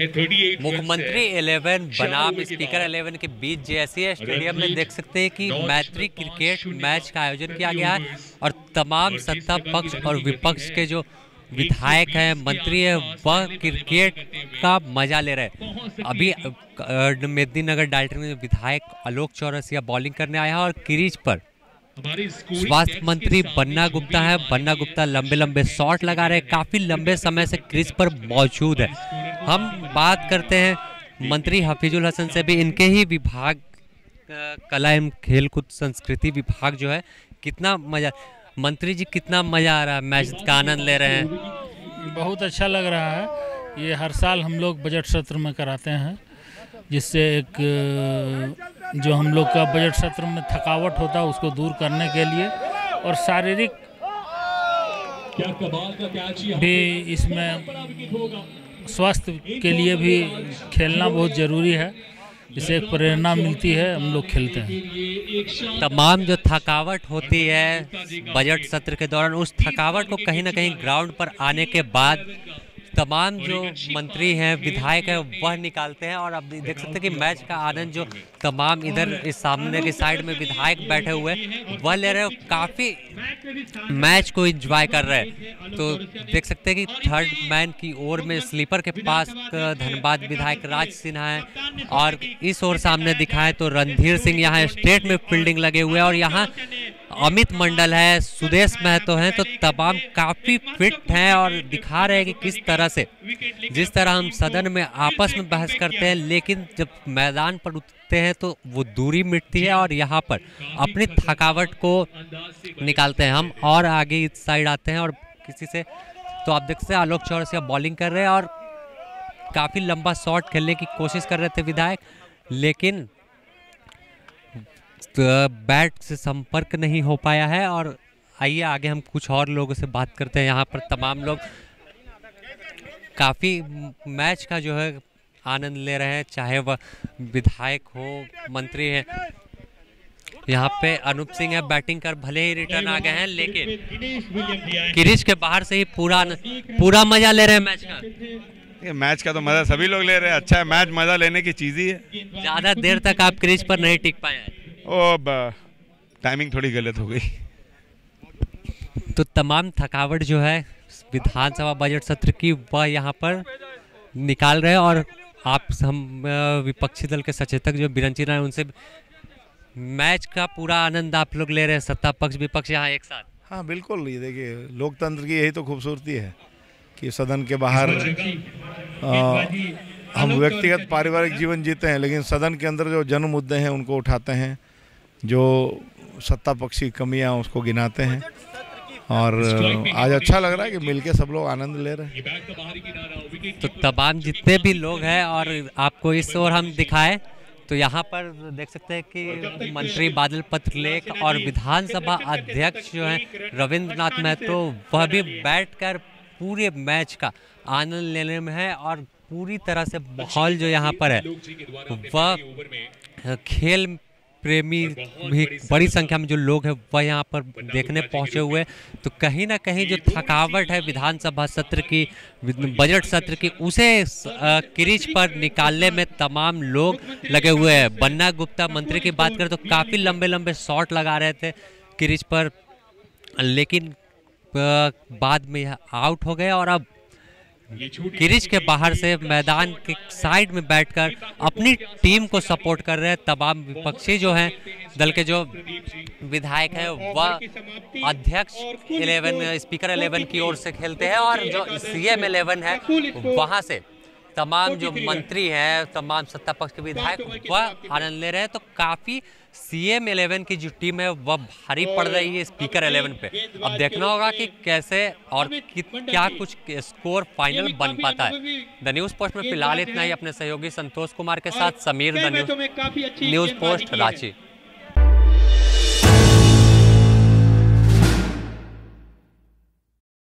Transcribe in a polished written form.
मुख्यमंत्री 11 बनाम स्पीकर 11 के बीच जेएसए स्टेडियम में देख सकते हैं कि मैत्री क्रिकेट मैच का आयोजन किया गया है और तमाम सत्ता पक्ष और विपक्ष के जो विधायक हैं, मंत्री हैं, वह क्रिकेट का मजा ले रहे हैं। अभी मेदिनीनगर डाल्टन में विधायक आलोक चौरसिया बॉलिंग करने आया है और क्रीज पर स्वास्थ्य मंत्री बन्ना गुप्ता है। बन्ना गुप्ता लंबे लंबे शॉट लगा रहे हैं, काफी लंबे समय से क्रीज पर मौजूद है। हम बात करते हैं मंत्री हफीजुल हसन से भी, इनके ही विभाग कला एवं खेलकूद संस्कृति विभाग जो है, कितना मजा मंत्री जी कितना मजा आ रहा है, मैच का आनंद ले रहे हैं? बहुत अच्छा लग रहा है। ये हर साल हम लोग बजट सत्र में कराते हैं, जिससे एक जो हम लोग का बजट सत्र में थकावट होता है उसको दूर करने के लिए, और शारीरिक भी इसमें स्वास्थ्य के लिए भी खेलना बहुत ज़रूरी है। इससे एक प्रेरणा मिलती है, हम लोग खेलते हैं। तमाम जो थकावट होती है बजट सत्र के दौरान, उस थकावट को कहीं ना कहीं ग्राउंड पर आने के बाद तमाम जो मंत्री हैं, विधायक हैं, वह निकालते हैं। और आप देख सकते हैं कि मैच का आनंद जो तमाम इधर इस सामने की साइड में विधायक बैठे हुए वह ले रहे हैं, काफ़ी मैच को एंजॉय कर रहे हैं। तो देख सकते हैं कि थर्ड मैन की ओर में स्लीपर के पास धनबाद विधायक राज सिन्हा हैं और इस ओर सामने दिखाएं तो रणधीर सिंह यहाँ स्ट्रेट में फील्डिंग लगे हुए हैं और यहाँ अमित मंडल है, सुदेश महतो हैं। तो तमाम काफ़ी फिट हैं और दिखा रहे हैं कि किस तरह से, जिस तरह हम सदन में आपस में बहस करते हैं लेकिन जब मैदान पर उतरते हैं तो वो दूरी मिटती है और यहाँ पर अपनी थकावट को निकालते हैं। हम और आगे इस साइड आते हैं और किसी से तो आप देख सकते हैं आलोक चौरसिया बॉलिंग कर रहे हैं और काफ़ी लंबा शॉट खेलने की कोशिश कर रहे थे विधायक, लेकिन तो बैट से संपर्क नहीं हो पाया है। और आइए आगे हम कुछ और लोगों से बात करते हैं। यहाँ पर तमाम लोग काफ़ी मैच का जो है आनंद ले रहे हैं, चाहे वह विधायक हो, मंत्री हैं। यहाँ पे अनूप सिंह है, बैटिंग कर भले ही रिटर्न आ गए हैं लेकिन क्रीज के बाहर से ही पूरा मजा ले रहे हैं मैच का। मैच का तो मजा सभी लोग ले रहे हैं। अच्छा है मैच, मजा लेने की चीज ही है। ज्यादा देर तक आप क्रीज पर नहीं टिक पाए, टाइमिंग थोड़ी गलत हो गई। तो तमाम थकावट जो है विधानसभा बजट सत्र की वह यहाँ पर निकाल रहे हैं और आप हम विपक्षी दल के सचेतक जो बिरंची रहे उनसे मैच का पूरा आनंद आप लोग ले रहे हैं, सत्ता पक्ष विपक्ष यहाँ एक साथ। हाँ बिल्कुल, ये देखिए लोकतंत्र की यही तो खूबसूरती है कि सदन के बाहर हम व्यक्तिगत पारिवारिक जीवन जीते हैं लेकिन सदन के अंदर जो जन मुद्दे हैं उनको उठाते हैं, जो सत्ता पक्षी कमियां उसको गिनाते हैं। और आज अच्छा लग रहा है कि मिलके सब लोग आनंद ले रहे हैं। तो तमाम जितने भी लोग हैं और आपको इस ओर हम दिखाएं तो यहाँ पर देख सकते हैं कि मंत्री बादल पत्रलेख और विधानसभा अध्यक्ष जो हैं रविंद्रनाथ महतो वह भी बैठकर पूरे मैच का आनंद लेने में है और पूरी तरह से माहौल जो यहाँ पर है वह खेल प्रेमी भी बड़ी संख्या में जो लोग हैं वह यहाँ पर देखने पहुँचे हुए हैं। तो कहीं ना कहीं जो थकावट है विधानसभा सत्र की, बजट सत्र की, उसे क्रीज पर निकालने में तमाम लोग लगे हुए हैं। बन्ना गुप्ता मंत्री की बात करें तो काफ़ी लंबे लंबे शॉट लगा रहे थे क्रीज पर लेकिन बाद में यह आउट हो गए और अब क्रीज के बाहर से मैदान के साइड में बैठकर अपनी टीम को सपोर्ट कर रहे हैं। तमाम विपक्षी जो हैं दल के जो विधायक हैं वह अध्यक्ष 11 स्पीकर 11 की ओर से खेलते हैं और जो सीएम 11 है वहां से तमाम जो मंत्री हैं, तमाम सत्ता पक्ष के विधायक वह आनंद ले रहे हैं। तो काफ़ी सीएम 11 की जो टीम है वह भारी पड़ रही है स्पीकर 11 पे। अब देखना होगा कि कैसे और क्या कुछ स्कोर फाइनल बन पाता है। द न्यूज़ पोस्ट में फिलहाल इतना ही। अपने सहयोगी संतोष कुमार के साथ Sameer, the News Post Ranchi.